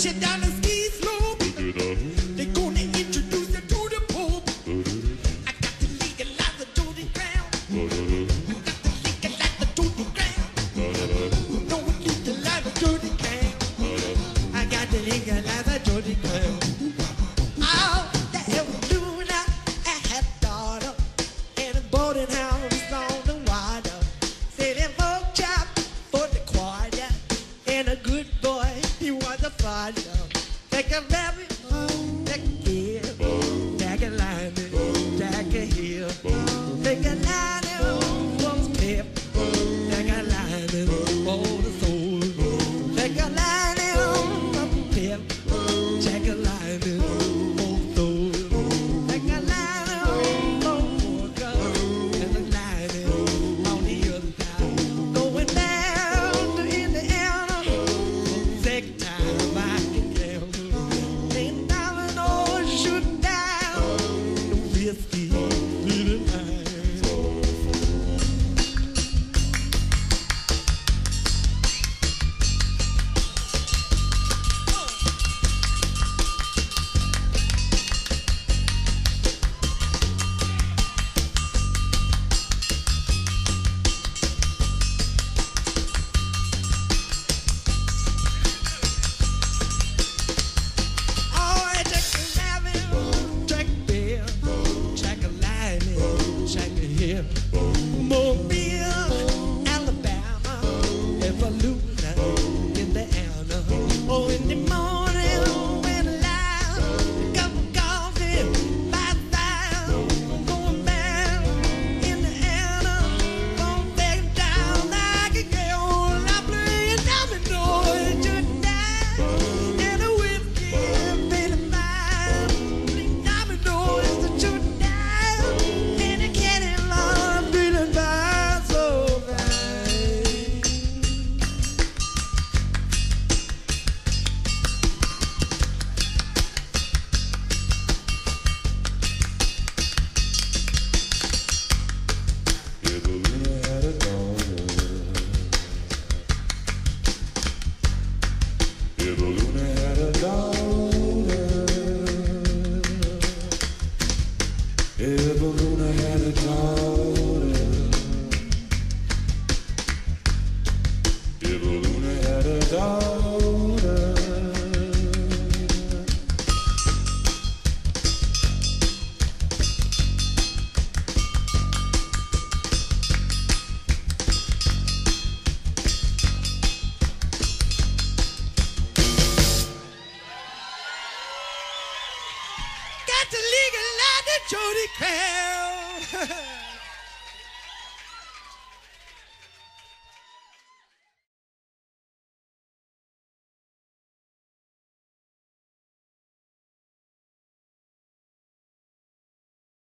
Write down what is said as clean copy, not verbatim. shit down the ski slope. They gonna introduce her to the Pope. I got to legalize the Jordan Crown. I got to legalize the Jordan Crown. Don't legalize the Jordan Crown. I got to legalize the Jordan Crown. All that I was doing, I had a daughter in a boarding house on the water. Selling pork chop for the choir. And a good boy, he was a father. Take a rabbit, take a deer, take a lion, take a hill, take a lion for the pep, take a lion for the soul, take a lion for the pep, take a lion for the soul, take a lion for the girl, and a lion on the other side, going down to Indiana, second time I can tell. Mobile, Alabama, Evolution, Indiana. Oh, in the morning when alive, a cup of coffee, by the going back in the Anna, going back down like a girl. I play dominoes tonight, and a whiskey, made of mine. Play dominoes tonight. Eveluna had a daughter. Eveluna had a daughter. Eveluna had a daughter. Got to legalize the Jordan Crown.